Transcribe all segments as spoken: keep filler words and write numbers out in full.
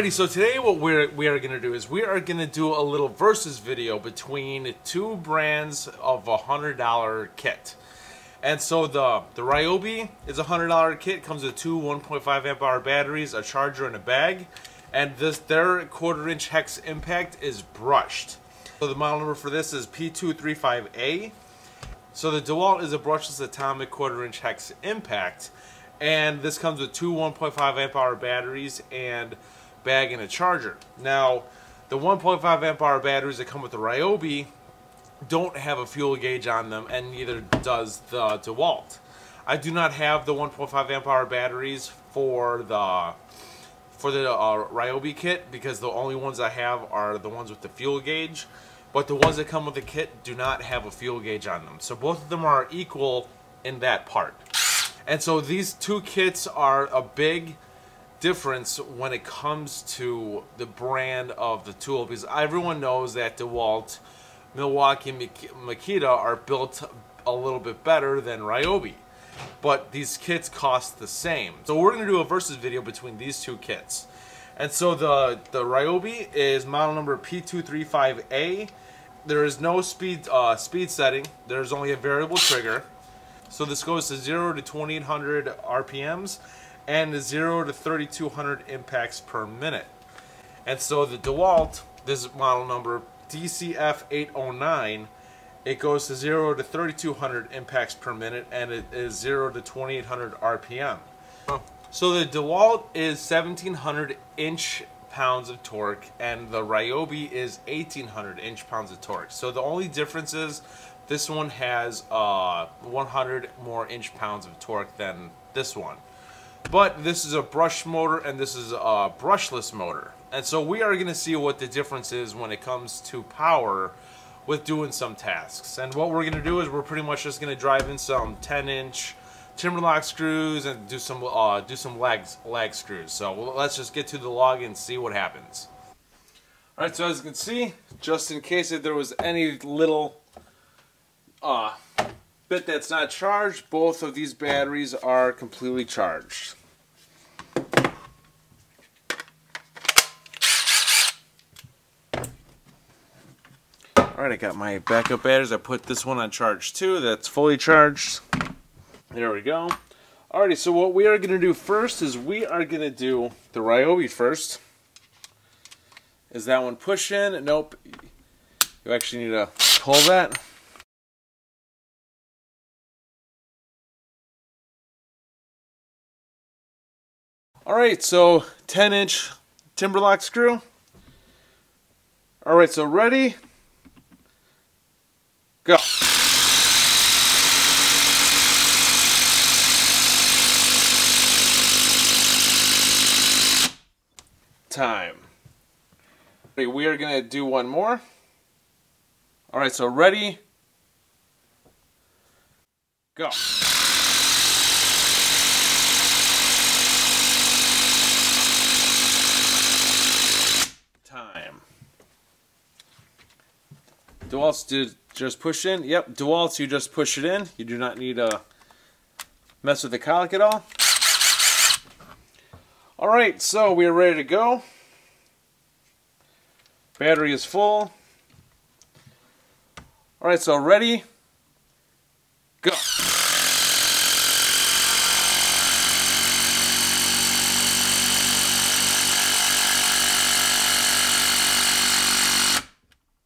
Alrighty, so today what we're, we are going to do is we are going to do a little versus video between two brands of a one hundred dollar kit. And so the, the Ryobi is a one hundred dollar kit, comes with two one point five amp hour batteries, a charger, and a bag. And this their quarter inch hex impact is brushed. So the model number for this is P two three five A. So the DeWalt is a brushless atomic quarter inch hex impact. And this comes with two one point five amp hour batteries and bag and a charger. Now, the one point five amp hour batteries that come with the Ryobi don't have a fuel gauge on them, and neither does the DeWalt. I do not have the one point five amp hour batteries for the for the uh, Ryobi kit because the only ones I have are the ones with the fuel gauge. But the ones that come with the kit do not have a fuel gauge on them, so both of them are equal in that part. And so these two kits are a big difference when it comes to the brand of the tool, because everyone knows that DeWalt, Milwaukee, Makita are built a little bit better than Ryobi, but these kits cost the same. So we're going to do a versus video between these two kits. And so the, the Ryobi is model number P two three five A. There is no speed, uh, speed setting. There's only a variable trigger. So this goes to zero to twenty-eight hundred R P Ms and zero to thirty-two hundred impacts per minute. And so the DeWalt, this model number D C F eight oh nine, it goes to zero to thirty-two hundred impacts per minute and it is zero to twenty-eight hundred R P M. So the DeWalt is seventeen hundred inch pounds of torque and the Ryobi is eighteen hundred inch pounds of torque. So the only difference is this one has uh, one hundred more inch pounds of torque than this one. But this is a brush motor and this is a brushless motor. And so we are going to see what the difference is when it comes to power with doing some tasks. And what we're going to do is we're pretty much just going to drive in some ten inch Timberlock screws and do some uh, do some lag, lag screws. So let's just get to the log and see what happens. Alright, so as you can see, just in case if there was any little Uh, bit that's not charged, both of these batteries are completely charged. Alright, I got my backup batteries. I put this one on charge too. That's fully charged. There we go. Alrighty, so what we are going to do first is we are going to do the Ryobi first. Is that one push in? Nope. You actually need to pull that. Alright, so ten inch Timberlock screw. Alright, so ready? Go. Time. We are going to do one more. Alright, so ready? Go. DeWalt's did just push in. Yep, DeWalt's, you just push it in. You do not need to mess with the colic at all. Alright, so we are ready to go. Battery is full. Alright, so ready? Go.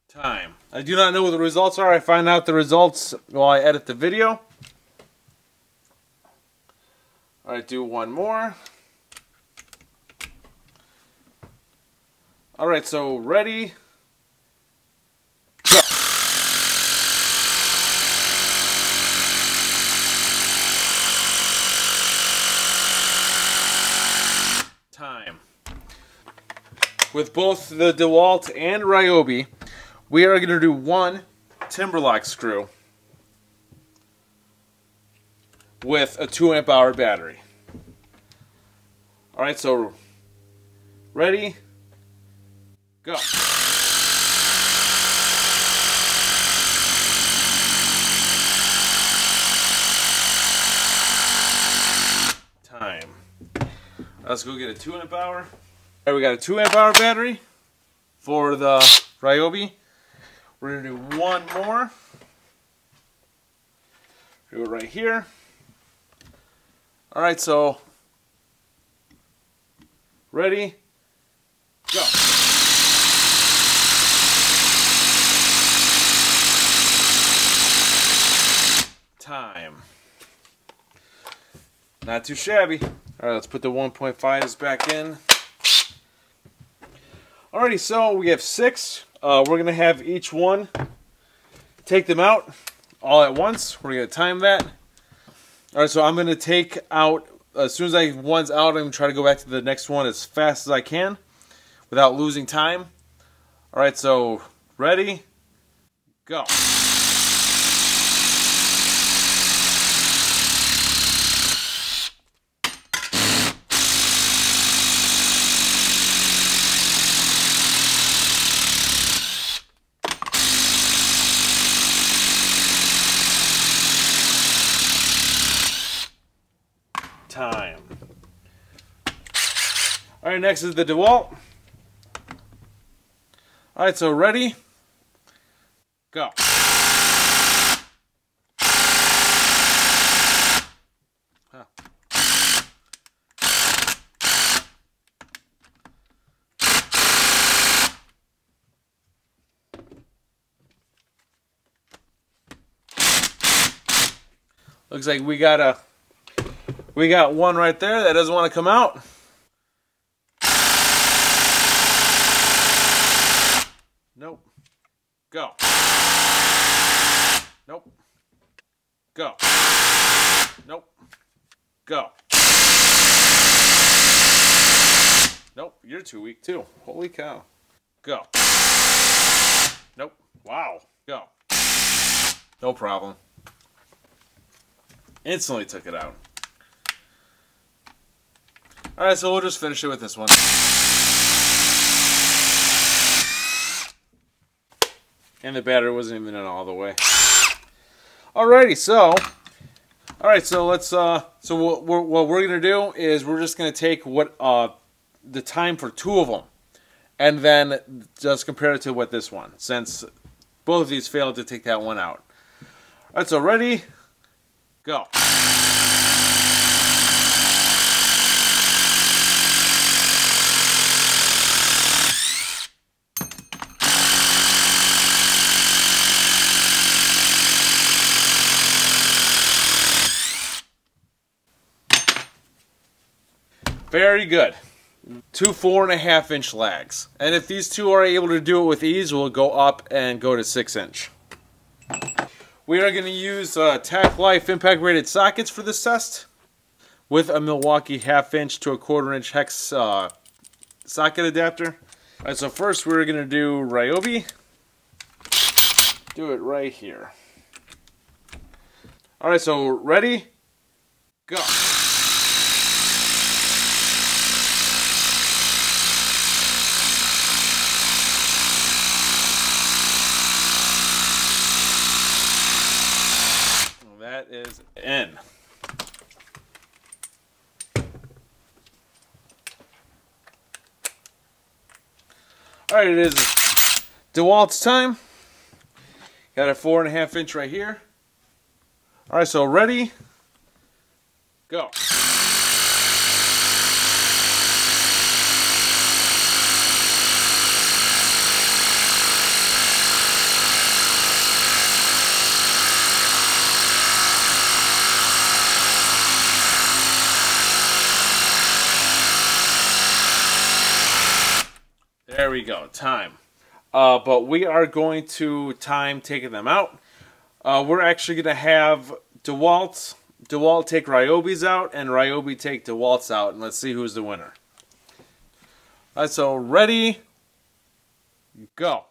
Time. I do not know what the results are. I find out the results while I edit the video. Alright, do one more. Alright, so ready? Go! Time. With both the DeWalt and Ryobi, we are going to do one Timberlock screw with a two amp hour battery. Alright, so ready? Go! Time. Let's go get a two amp hour. And we got a two amp hour battery for the Ryobi. We're going to do one more. Do it right here. Alright, so ready, go. Time. Not too shabby. Alright, let's put the one point fives back in. Alrighty, so we have six. Uh, we're gonna have each one, take them out all at once. We're gonna time that. Alright, so I'm gonna take out, as soon as I one's out, I'm gonna try to go back to the next one as fast as I can without losing time. Alright, so ready, go. Time. Alright, next is the DeWalt. Alright, so ready, go. Huh. Looks like we got a We got one right there that doesn't want to come out. Nope. Go. Nope. Go. Nope. Go. Nope. You're too weak too. Holy cow. Go. Nope. Wow. Go. No problem. Instantly took it out. Alright, so we'll just finish it with this one. And the battery wasn't even in all the way. Alrighty, so... Alright, so let's... Uh, so what we're, what we're going to do is we're just going to take what uh, the time for two of them. And then just compare it to what this one. Since both of these failed to take that one out. Alright, so ready... Go. Very good. Two four and a half inch lags. And if these two are able to do it with ease, we'll go up and go to six inch. We are going to use uh, Tac Life impact rated sockets for this test with a Milwaukee half inch to a quarter inch hex uh, socket adapter. Alright, so first we're going to do Ryobi. Do it right here. Alright, so ready, go. Is in. Alright, it is DeWalt's time. Got a four and a half inch right here. Alright, so ready, go. There we go, time. Uh, but we are going to time taking them out. Uh, we're actually going to have DeWalt, DeWalt take Ryobi's out and Ryobi take DeWalt's out. And let's see who's the winner. All right, so ready, go.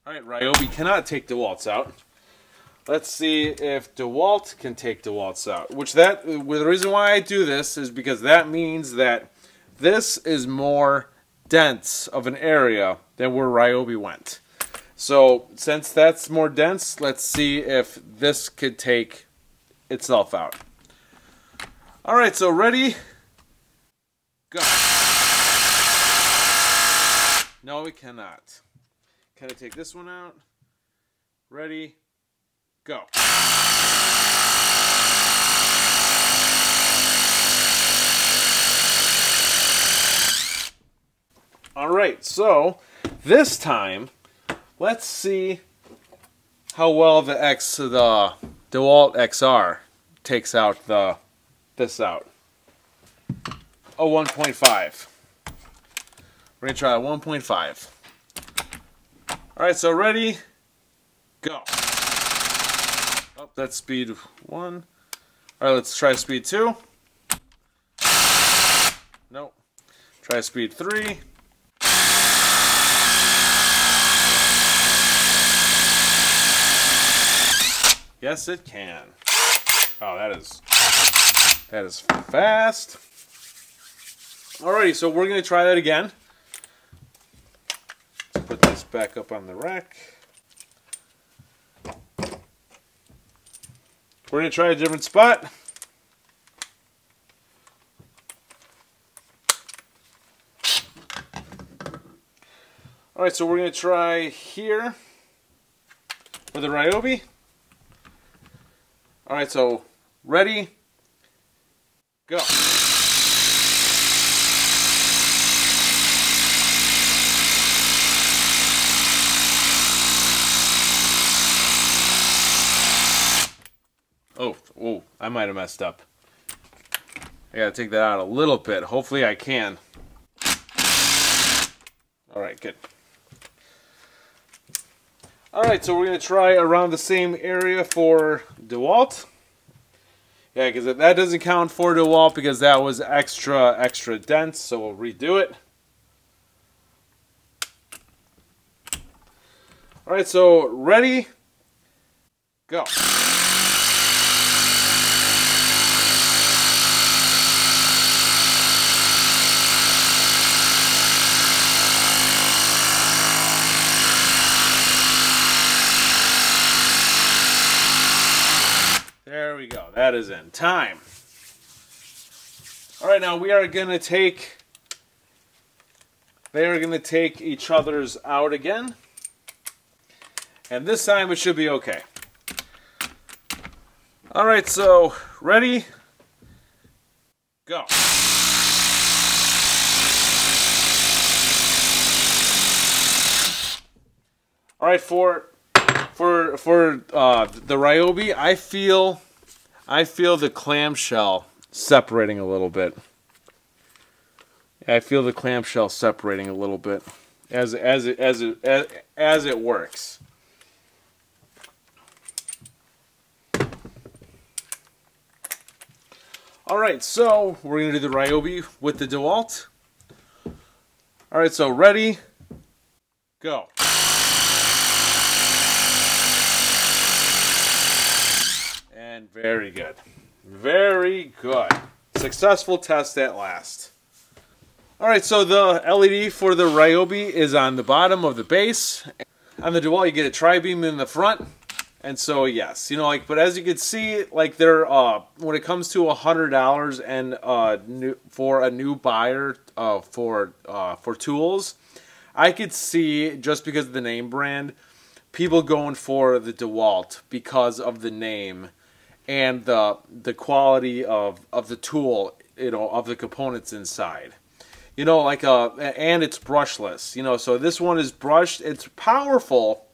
All right, Ryobi cannot take DeWalt's out. Let's see if DeWalt can take DeWalt's out. Which that, well, the reason why I do this is because that means that this is more dense of an area than where Ryobi went. So since that's more dense, let's see if this could take itself out. All right, so ready? Go. No, we cannot. Can I take this one out? Ready? Go. All right, so this time, let's see how well the X, the DeWalt X R takes out the this out. Oh, one point five. We're gonna try a one point five. All right, so ready, go. Oh, that's speed one. All right, let's try speed two. Nope. Try speed three. Yes, it can. Oh, that is that is fast. Alrighty, so we're gonna try that again. Let's put this back up on the rack. We're gonna try a different spot. Alright, so we're gonna try here with the Ryobi. All right, so ready, go. Oh, oh, I might have messed up. I gotta take that out a little bit. Hopefully I can. All right, good. Alright, so we're going to try around the same area for DeWalt. Yeah, because that doesn't count for DeWalt because that was extra, extra dense, so we'll redo it. Alright, so ready, go. That is in time. All right, now we are gonna take, they are gonna take each other's out again. And this time it should be okay. All right, so ready, go. All right, for, for, for uh, the Ryobi, I feel I feel the clamshell separating a little bit. I feel the clamshell separating a little bit as as it as it as, as it works. All right, so we're gonna do the Ryobi with the DeWalt. All right, so ready, go. And very good. Very good. Successful test at last. Alright, so the L E D for the Ryobi is on the bottom of the base. On the DeWalt, you get a tri-beam in the front. And so, yes, you know, like, but as you can see, like, they're, uh, when it comes to one hundred dollars and, uh, new, for a new buyer, uh, for, uh, for tools, I could see, just because of the name brand, people going for the DeWalt because of the name and the the quality of of the tool, you know, of the components inside, you know, like uh and it's brushless, you know, so this one is brushed. It's powerful,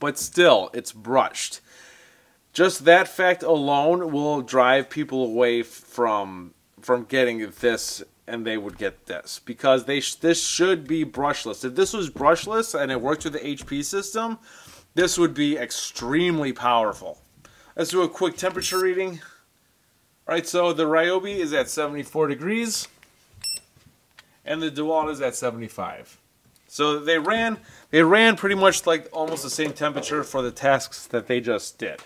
but still it's brushed. Just that fact alone will drive people away from from getting this, and they would get this because they sh this should be brushless. If this was brushless and it worked with the H P system, this would be extremely powerful. Let's do a quick temperature reading. All right, so the Ryobi is at seventy-four degrees and the DeWalt is at seventy-five. So they ran they ran pretty much like almost the same temperature for the tasks that they just did.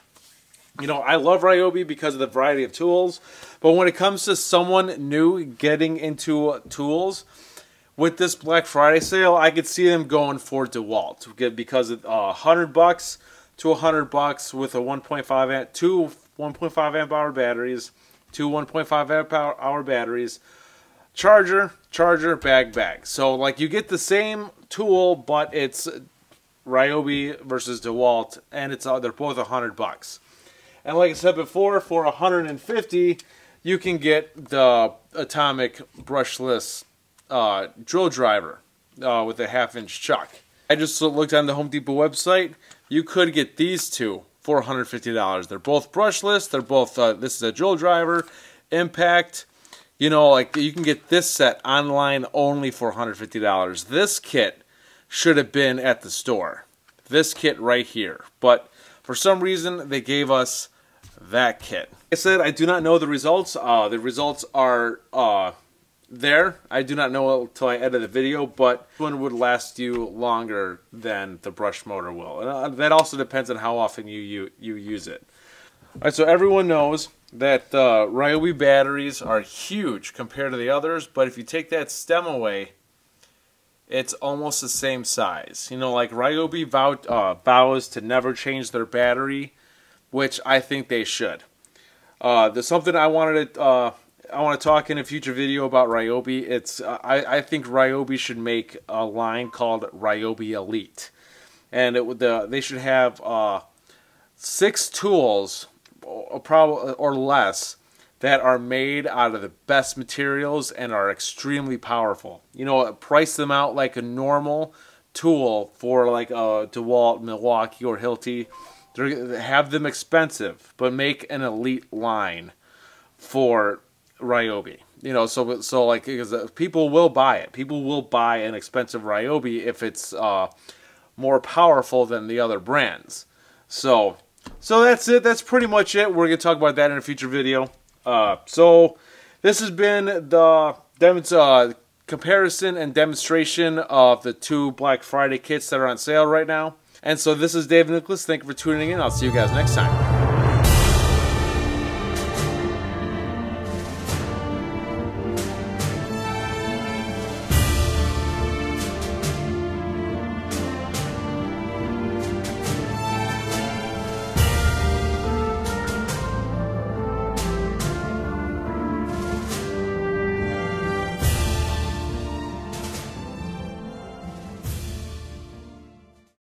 You know, I love Ryobi because of the variety of tools, but when it comes to someone new getting into tools, with this Black Friday sale, I could see them going for DeWalt because of uh, one hundred bucks. To one hundred bucks with a one point five amp, two one point five amp hour batteries two one point five amp hour batteries, charger, charger, bag, bag. So like you get the same tool, but it's Ryobi versus DeWalt, and it's uh, they're both a hundred bucks. And like I said before, for a hundred and fifty, you can get the atomic brushless uh, drill driver uh, with a half inch chuck. I just looked on the Home Depot website. You could get these two for a hundred and fifty dollars. They're both brushless. They're both, uh, this is a drill driver, impact. You know, like you can get this set online only for a hundred and fifty dollars. This kit should have been at the store. This kit right here. But for some reason, they gave us that kit. Like I said, I do not know the results. Uh, the results are uh, there. I do not know until I edit the video, but this one would last you longer than the brush motor will. And uh, that also depends on how often you, you, you use it. All right, so everyone knows that uh, Ryobi batteries are huge compared to the others, but if you take that stem away, it's almost the same size. You know, like Ryobi vowed, uh, vows to never change their battery, which I think they should. Uh, there's something I wanted to, uh, I want to talk in a future video about Ryobi. It's uh, I, I think Ryobi should make a line called Ryobi Elite, and it would uh, they should have uh, six tools, or, probably, or less, that are made out of the best materials and are extremely powerful. You know, price them out like a normal tool for like a DeWalt, Milwaukee, or Hilti. They're, have them expensive, but make an elite line for Ryobi. You know, so so like because people will buy it. People will buy an expensive Ryobi if it's uh, more powerful than the other brands. So so that's it. That's pretty much it. We're gonna talk about that in a future video. Uh, so this has been the dem uh, comparison and demonstration of the two Black Friday kits that are on sale right now. And so this is Dave Nicholas. Thank you for tuning in. I'll see you guys next time.